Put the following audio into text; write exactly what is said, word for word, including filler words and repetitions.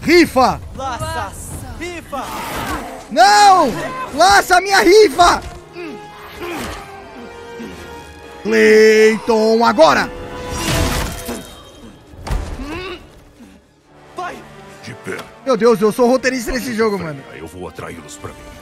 Rifa! Laça! Rifa! Não! Laça a minha rifa! Cleiton, agora! Vai! De pé. Meu Deus, eu sou roteirista nesse jogo, mano. Eu vou atraí-los pra mim.